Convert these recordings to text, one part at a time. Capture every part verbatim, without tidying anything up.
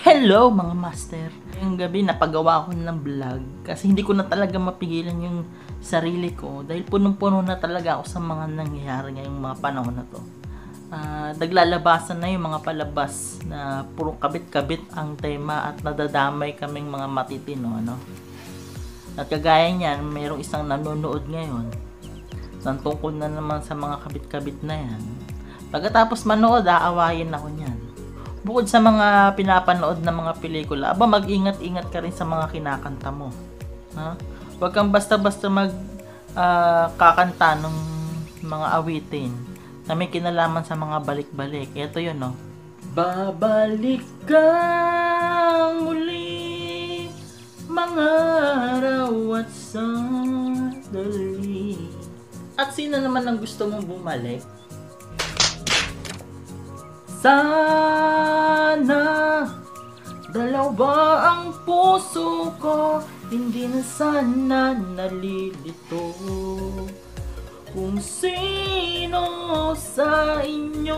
Hello mga master! Ngayong gabi napagawa ko ng vlog kasi hindi ko na talaga mapigilan yung sarili ko dahil punong-puno na talaga ako sa mga nangyayari ngayong mga panahon na to. Uh, naglalabasan na yung mga palabas na puro kabit-kabit ang tema at nadadamay kaming mga matitino, ano? At kagaya niyan, mayroong isang nanonood ngayon ng tungkol na naman sa mga kabit-kabit na yan. Pagkatapos manood, aawayin ako niyan. Bukod sa mga pinapanood na mga pelikula, aba mag-ingat-ingat ka rin sa mga kinakanta mo. Ha? Huwag kang basta-basta magkakanta uh, ng mga awitin na may kinalaman sa mga balik-balik. Ito yun, no? Babalik ka muli, mga araw at sandali. At sino naman ang gusto mong bumalik? Sana dalawa ang puso ko, hindi na sana nalilito. Kung sino sa inyo.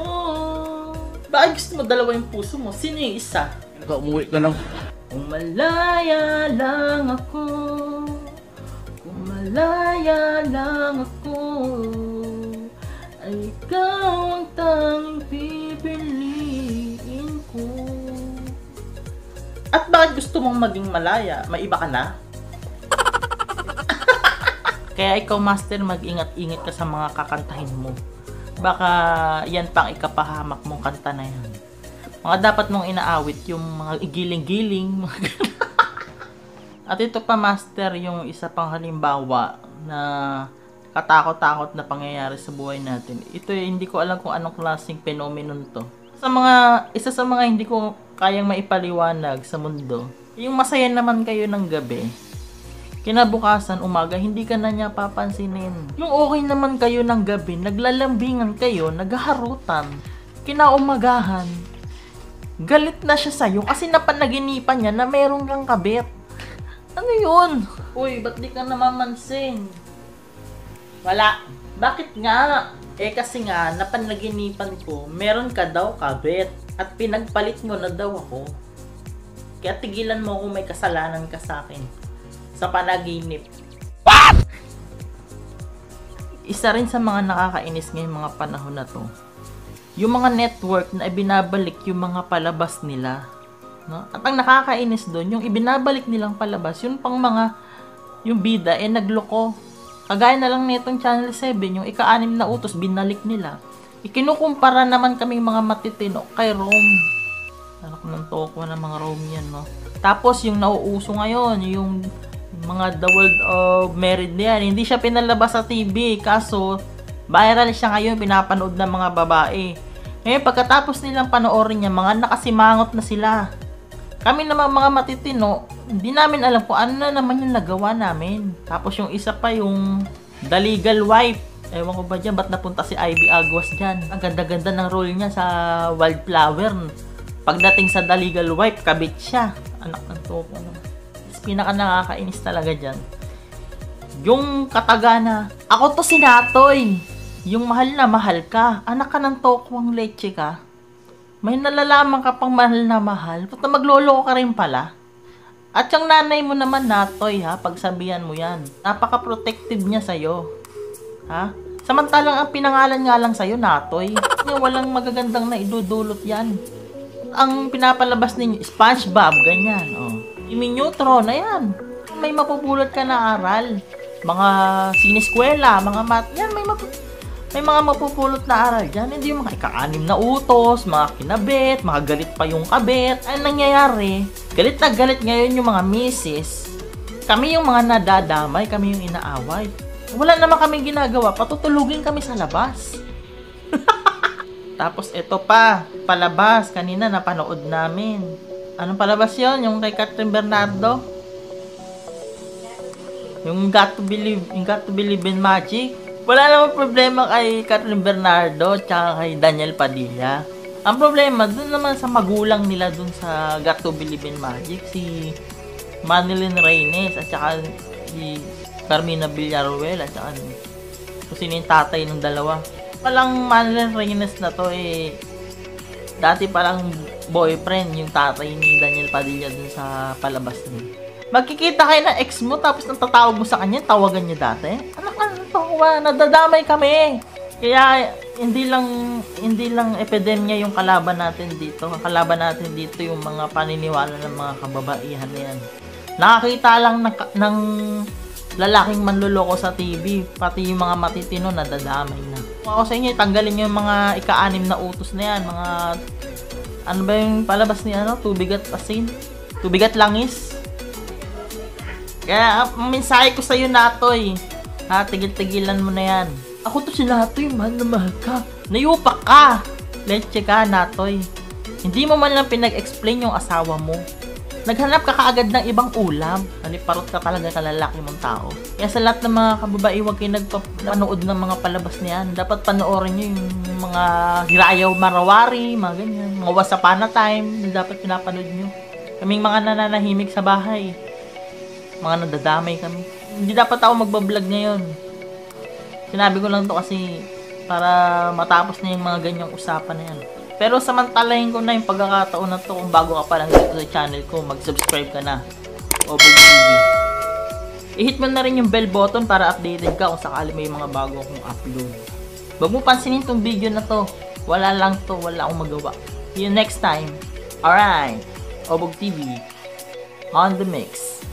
Bakit gusto mo dalawa yung puso mo? Sino yung isa? Naka-umuwi ka lang. Kumalaya lang ako, kumalaya lang ako, ay ikaw ang tanging pipiliin ko. At bakit gusto mong maging malaya? May iba ka na? Kaya ikaw master, mag-ingat-ingat ka sa mga kakantahin mo. Baka yan pang ikapahamak mong kanta na yan. Mga dapat mong inaawit yung mga giling-giling. At ito pa master, yung isa pang halimbawa na katakot-takot na pangyayari sa buhay natin. Ito eh, hindi ko alam kung anong klaseng phenomenon to. Sa mga, isa sa mga hindi ko kayang maipaliwanag sa mundo, yung masaya naman kayo ng gabi, kinabukasan, umaga, hindi ka na niya papansinin. Yung okay naman kayo ng gabi, naglalambingan kayo, naghaharutan, kinaumagahan, galit na siya sa'yo kasi napanaginipan niya na meron kang kabit. Ano yun? Uy, ba't di ka namamansin? Wala. Bakit nga? Eh kasi nga, napanaginipan ko, meron ka daw kabit. At pinagpalit mo na daw ako. Kaya tigilan mo kung may kasalanan ka sa akin. Sa panaginip. What? Isa rin sa mga nakakainis ngayong mga panahon na to, yung mga network na ibinabalik yung mga palabas nila. No? At ang nakakainis doon, yung ibinabalik nilang palabas, yung pang mga, yung bida, eh nagloko. Kagaya na lang nitong Channel seven, yung ika-anim na utos, binalik nila. Ikinukumpara naman kaming mga matitino kay Rome. Anak ng toko ng mga Rome yan, no? Tapos, yung nauuso ngayon, yung mga The World of Married na yan, hindi siya pinalabas sa T V. Kaso, viral siya ngayon, pinapanood ng mga babae. Ngayon, pagkatapos nilang panoorin niya, mga nakasimangot na sila. Kami naman mga matitino, hindi namin alam po ano na naman yung nagawa namin. Tapos yung isa pa yung The Legal Wife. Ewan ko ba dyan, ba't napunta si Ivy Aguas dyan? Ang ganda-ganda ng role niya sa Wildflower. Pagdating sa The Legal Wife, kabit siya. Anak ng toko. Ano? Pinaka nakakainis talaga dyan. Yung katagana, ako to si Natoy. Yung mahal na mahal ka. Anak ka ng toko, ang leche ka. May nalalaman ka pang mahal na mahal. Puta magloloko ka rin pala. At yung nanay mo naman, Natoy, ha, pagsabihan mo yan. Napaka-protective niya sa'yo. Ha? Samantalang ang pinangalan nga lang sa'yo, Natoy. Walang magagandang na idudulot yan. Ang pinapalabas ninyo, SpongeBob, ganyan. Oh. Imineutro, na yan. May mapupulot ka na aral. Mga sineskwela, mga mat, yan, may mapupulot. May mga mapupulot na aral dyan. Hindi yung mga ika-anim na utos, mga kinabit, mga galit pa yung kabit. Anong nangyayari? Galit na galit ngayon yung mga misis. Kami yung mga nadadamay, kami yung inaaway. Wala naman kami ginagawa, patutulugin kami sa labas. Tapos ito pa, palabas, kanina napanood namin. Anong palabas yon? Yung kay Catherine Bernardo? Yung Got To Believe, yung Got To Believe in Magic? Wala namang problema kay Catherine Bernardo tsaka kay Daniel Padilla. Ang problema dun naman sa magulang nila dun sa Got To Believe in Magic, si Manilyn Reyes at saka si Carmina Villaruel at saka kung sino yung tatay ng dalawa. Palang Manilyn Reyes na to eh Dati palang boyfriend yung tatay ni Daniel Padilla dun sa palabas niya. Magkikita kayo ng ex mo tapos nang tatawag mo sa kanya, tawagan niya dati. Anak, ano to? Nadadamay kami. Kaya hindi lang hindi lang epidemya yung kalaban natin dito. Ang kalaban natin dito yung mga paniniwala ng mga kababaihan na yan. Nakakita lang ng, ng lalaking manluloko sa T V, pati yung mga matitino nadadamay na. Ako sa inyo, tanggalin niyo yung mga ika-anim na utos na yan, mga ano ba yung palabas ni ano, Tubig at Asin? Tubig at Langis? Kaya, mensahe ko sa'yo, Natoy. Ha, tigil-tigilan mo na yan. Ako to si Natoy, mahal na mahal ka. Nayupak ka. Leche ka, Natoy. Hindi mo man lang pinag-explain yung asawa mo. Naghanap ka kaagad ng ibang ulam. Naliparot ka talaga sa lalaki mong tao. Kaya sa lahat ng mga kababae, huwag kayo nagpanood ng mga palabas niyan. Dapat panoorin nyo yung mga Hirayaw Marawari, mga ganyan. Mga Wasapana Time, dapat pinapanood nyo. Kaming mga nananahimik sa bahay. Mga nadadamay kami. Hindi dapat ako magbablog ngayon. Sinabi ko lang to kasi para matapos na yung mga ganyang usapan na yan. Pero samantalahin ko na yung pagkakataon na to. Kung bago ka pa lang dito sa channel ko, mag-subscribe ka na. Obog T V. I-hit mo na rin yung bell button para updated ka kung sakali may mga bago akong upload. Huwag mo pansinin tong video na to. Wala lang to. Wala akong magawa. See you next time. Alright. Obog T V. On the mix.